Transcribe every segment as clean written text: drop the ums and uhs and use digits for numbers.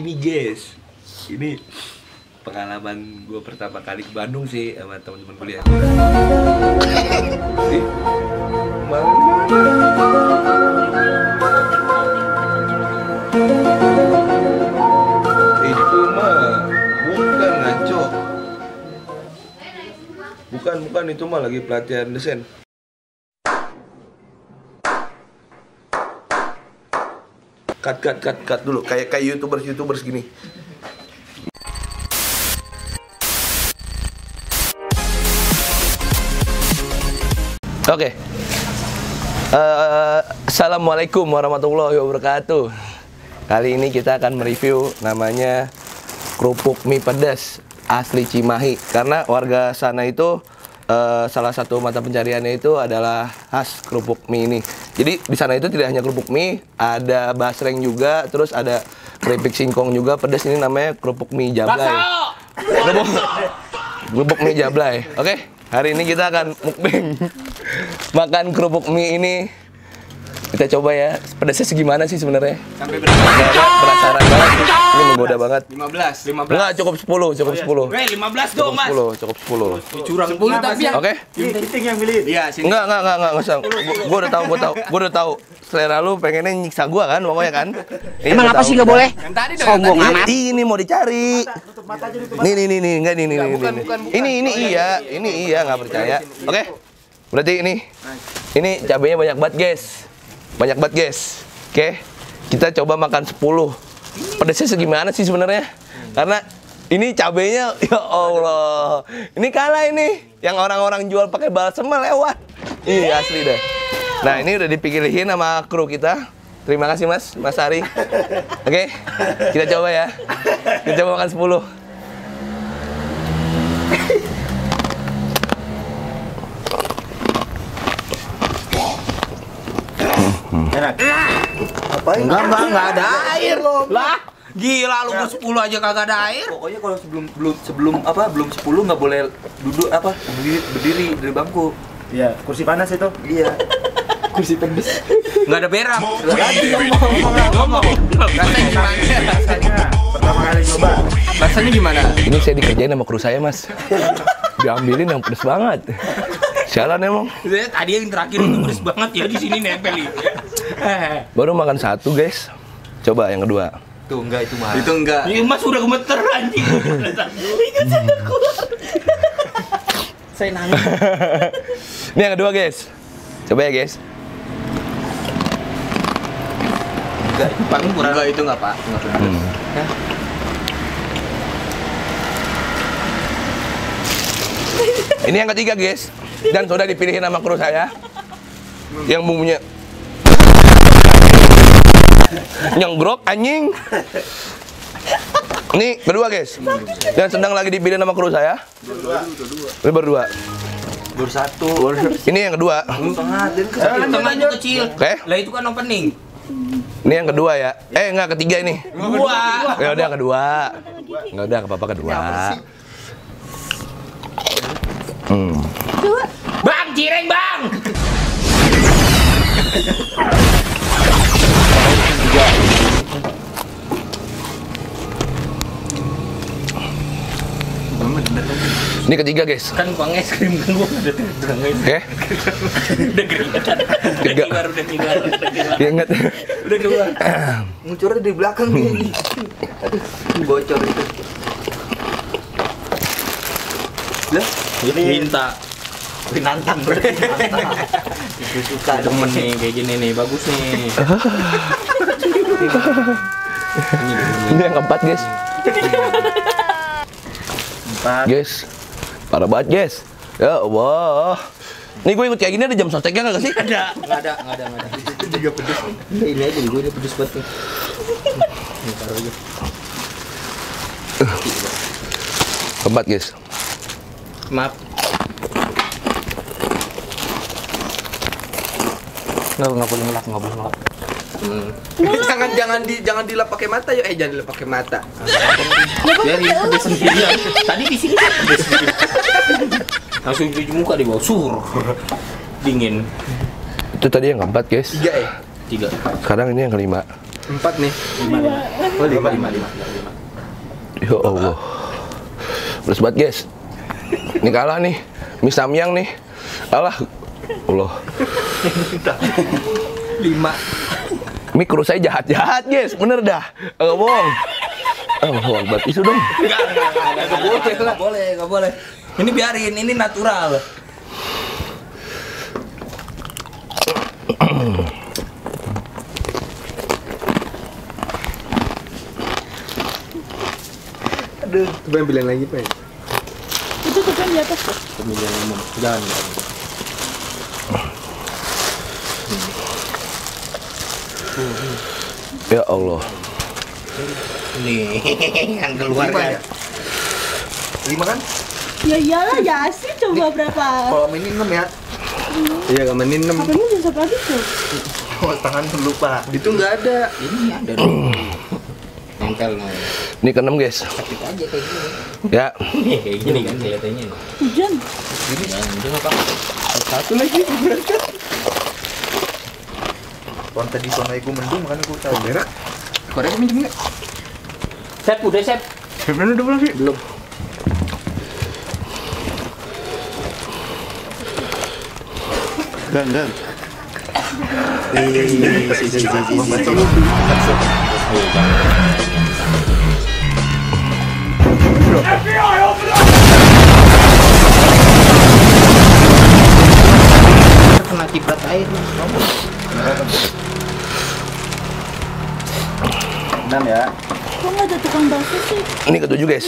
Ini guys, ini pengalaman gue pertama kali ke Bandung sih sama teman-teman kuliah. Itu mah bukan ngaco, bukan itu mah lagi pelatihan desain. Cut dulu, kayak youtubers gini. Oke. Assalamualaikum warahmatullahi wabarakatuh. Kali ini kita akan mereview namanya kerupuk mie pedas asli Cimahi. Karena warga sana itu salah satu mata pencariannya itu adalah khas kerupuk mie ini. Jadi di sana itu tidak hanya kerupuk mie, ada basreng juga, terus ada keripik singkong juga, pedas. Ini namanya kerupuk mie jablay. Kerupuk mie jablay. Oke, hari ini kita akan mukbang makan kerupuk mie ini. Kita coba ya, pedasnya segimana sih sebenarnya? Sampai penasaran banget. Ini menggoda banget. 15. Enggak, cukup 10, cukup 10. Weh, 15 dong, Mas. 10, cukup 10. Curang 10 tapi ya. Oke. Kita yang pilih. Iya, sini. Enggak usah. Gua udah tahu. Selera lu pengennya nyiksa gua kan, pokoknya kan. Emang apa sih enggak boleh? Yang tadi dong. Sombong amat. Ini mau dicari. Tutup mata aja, tutup mata. Nih, enggak nih. Ini iya, enggak percaya. Oke. Berarti ini cabenya banyak banget, guys. Oke, kita coba makan 10. Pedasnya segimana sih sebenarnya? Karena ini cabenya, ya Allah, ini kalah ini. Yang orang-orang jual pakai balsem lewat. Iya asli deh. Nah ini udah dipilihin sama kru kita. Terima kasih Mas Ari. Oke, kita coba ya. Kita coba makan 10. Enak. Enggak ada air loh. Lah, gila lu ke 10 aja kagak ada air. Pokoknya kalau sebelum 10 nggak boleh duduk berdiri dari bangku. Iya, kursi panas itu. Iya. Kursi pedes. Nggak ada berak. Ngomong. Rasanya pertama kali coba. Rasanya gimana? Ini saya dikerjain sama kru saya, Mas. Diambilin yang pedes banget. Jalan emang. Tadi yang terakhir itu pedes banget ya, di sini nempel. Baru makan 1, guys. Coba yang kedua. Tuh enggak itu Mas. Itu enggak. Ya, Mas udah gemeter anjing. Saya nangis. Ini yang kedua, guys. Coba ya, guys. Enggak, Pak. Enggak. Ini yang ketiga, guys. Dan sudah dipilihin sama kru saya. Yang bumbunya nyenggrok anjing. Ini kedua, guys. Dan sedang lagi dipilih nama kru saya. Berdua. Baru 1. Ini yang kedua. Tengahnya kecil. Oke. Lah itu kan opening. Ini yang kedua ya. Enggak, ketiga ini. Ya udah kedua. Enggak udah apa-apa kedua. Bang, cireng, Bang. Ini ketiga, guys. Kan uang es krim kan gua udah tegang. Oke. Udah keringetan. Tiga baru udah keluar. Ingat. Udah keluar. Ngucurnya di belakang nih. Aduh, bocor itu. Lah, Pinantang berarti. Gue suka demen nih kayak gini nih, bagus nih. Ini yang keempat, guys. Guys, parah banget, guys. Ya Allah. Nih gue ikut kayak gini ada jam soteknya nggak sih? Nggak ada. Juga pedes. Ini aja gue udah pedes banget. Nih taruh aja. Keempat, guys. Maaf. Nggak boleh ngelap. Jangan dilap pakai mata ya. Jangan dilap pakai mata. Jadi pedes sendiri. Tadi di sini pedes. Langsung cuci muka di bawah sur. Dingin. Itu tadi yang keempat, guys. 3. Sekarang ini yang kelima. 4 nih. Oh, 5. Ya Allah. Beres banget, guys. Ini kalah nih. Mie Samyang nih. Alah. Allah. 5. Mie kru saya jahat-jahat, guys. Bener dah. Enggak bohong. Oh, obat isu dong. Enggak boleh, enggak boleh. Ini biarin, ini natural. Aduh, coba yang pilihan lagi, Pak. Itu tuh kan di atas, Pak. Pemilihan umum. Jangan. Ya Allah. Nih, yang keluar kan. 5 kan? Ya iyalah, ya sih coba nih, berapa? Kalau ini 6 ya? Iya, kalau ini 6. Apa ini bisa berapa itu? Oh, tangan lupa. Itu nggak ada. Ini ada. Nempel nih. Ini ke 6, guys. Sakit aja kayak gini. Ya. Gini kan kelihatannya. Hujan. Gini kan, hujan apa? Satu lagi berarti. Kon tadi sono iku mendung makanya ku tahu berak. Korek minjem enggak? Set udah, set. Sebenarnya udah belum sih? Belum. Gang. FBI, open up! Kena kiblat air. 6 ya. Kok nggak ada tukang bakso sih? Ini ke-7, guys.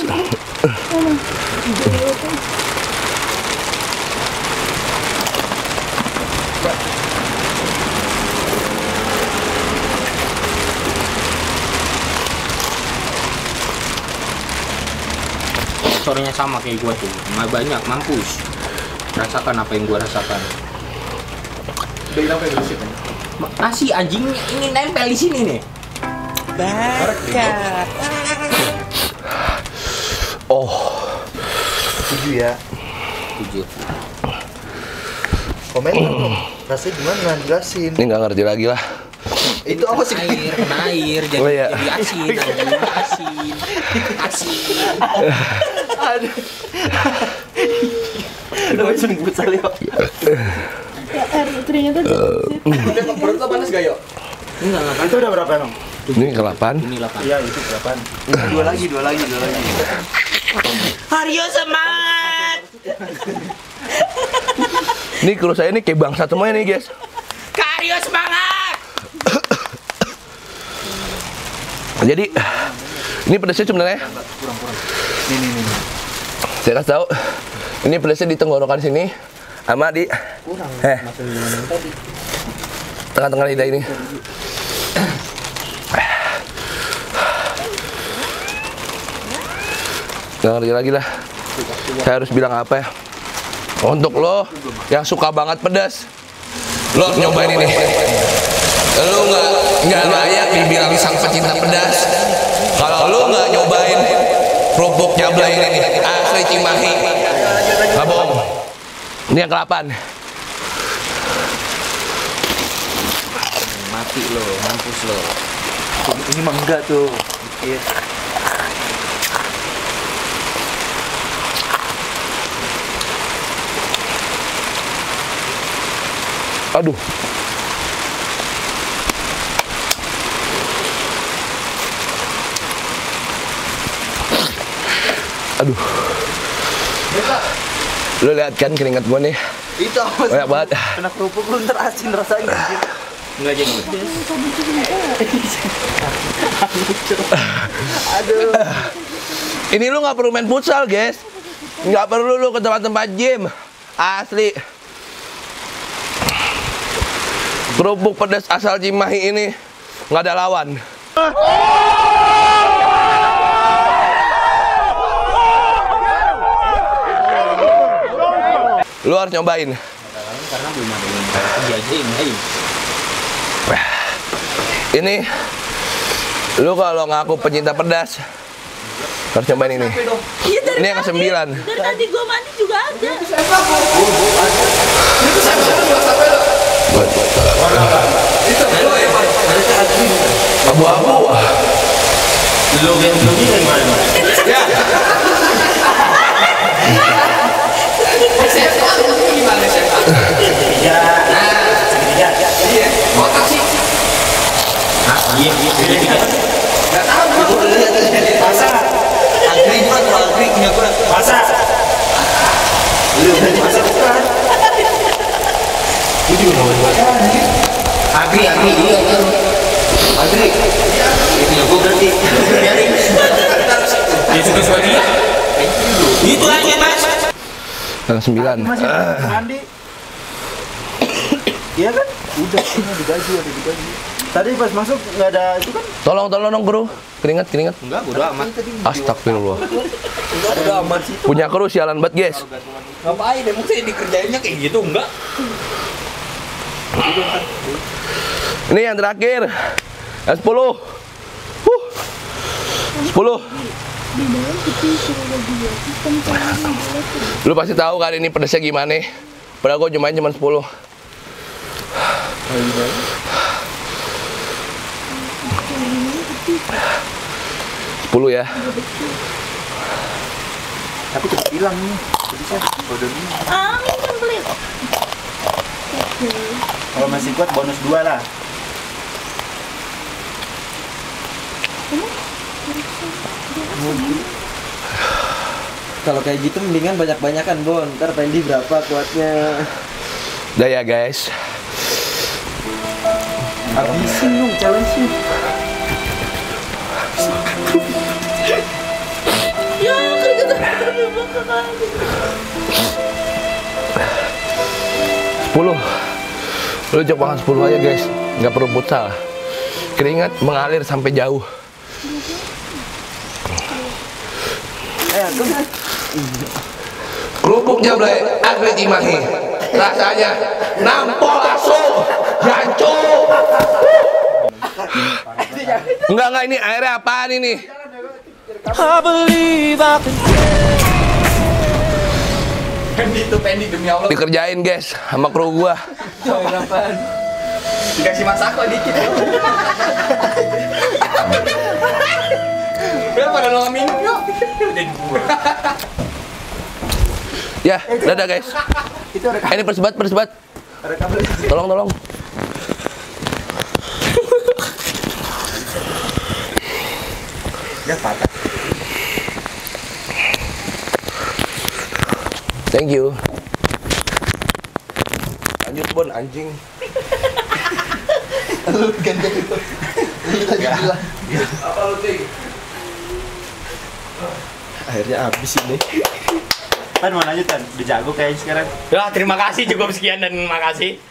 Sorenya sama kayak gua tuh, banyak mampus. Rasakan apa yang gua rasakan. Udah hilang kayak berisik kan? Nasi anjing ini nempel di sini nih. Bakat. Oh. 7 ya. 7. Komen dong. Rasanya gimana? Jelasin. Ini enggak ngerti lagi lah. Itu apa sih? Air jadi, oh, iya. Jadi asin. Aduh. Udah sungguh salah ya. Air ternyata udah perut lo panas gak, Yo? Enggak. Itu udah berapa, Nong? Ini ke-8. Ini 8. Iya, itu ke-8. Dua lagi. Hario semangat. Ini kru saya ini kayak bangsa semuanya nih, guys. Hario semangat. Jadi ini pedasnya sebenarnya. Kurang. Nih. Saya kasih tahu. Ini pedasnya di tenggorokan sini sama di kurang. Tengah-tengah lidah ini. Gak ngerti lagi lah. Saya harus bilang apa ya? Untuk lo yang suka banget pedas, lo harus nyobain ini. Lo nggak layak dibilang sang pecinta pedas kalau lo nggak nyobain kerupuk nyabla ini asli Cimahi. Nggak bohong. Ini yang ke-8. Mati lo, mampus lo. Ini mah enggak tuh. Dikit. Aduh. Aduh. Lo lihat kan keringat gue nih. Itu apa sih? Banyak banget. Kena kerupuk lu ntar asin rasanya. Enggak jadi. Aduh. Ini lu gak perlu main futsal, guys. Gak perlu lu ke tempat-tempat gym. Asli. Kerupuk pedas asal Cimahi ini nggak ada lawan. Lu harus nyobain. Karena belum ada yang jadi. Ini lu kalau ngaku pencinta pedas harus nyobain ini. Ini yang ke-9. Dari tadi gua mandi juga ada. Abu-abu. Logan yang mana? Ya. SMA itu gimana SMA? Tiga. Nah, tiga. Iya. Motor sih. Hah? Iya. Gak tahu. Pasar. Agri bukan, agri punya bukan. Pasar. Lu pasar bukan? Itu juga mau buat. Agri iya. Agri. Itu yang gue berarti. Ya suka-suka dia. Itu aja mas. Tanggal 9. Masih mandi. Iya kan? Udah digaji, ada digaji. Tadi pas masuk nggak ada itu kan? Tolong kru. Keringat. Enggak, udah amat. Astagfirullah. Udah amat sih. Punya kru sialan banget guys. Ngapain emang sih dikerjainnya kayak gitu enggak? Ini yang terakhir. Yang 10. 10. Lu pasti tahu kan ini pedasnya gimana. Padahal gue cuma 10. Ya. Tapi cepet hilang nih. Kalau masih kuat bonus 2 lah. Kalau kayak gitu mendingan banyak-banyakan Bon. Ntar Pendi berapa kuatnya. Udah ya guys. Habisin dong, challenge sih. Ya, keringetan dari belakang lagi. 10. Lu coba 10 aja guys. Nggak perlu putar. Keringat mengalir sampai jauh. Kerupuknya boleh agri Cimahi, rasanya nampol langsung, jancuk. Enggak ini airnya apaan ini? Pendi demi Allah. Dikerjain guys sama kru gua. Dikasih Masako dikit. Pada nolongin yuk. Ya, dadah guys. Ini persebat. Tolong. Udah patah. Thank you. Lanjut Bon anjing. Lu ganti itu. Akhirnya habis ini. Kan mau lanjutan, udah jago kayaknya sekarang. Ya, terima kasih, cukup sekian dan makasih.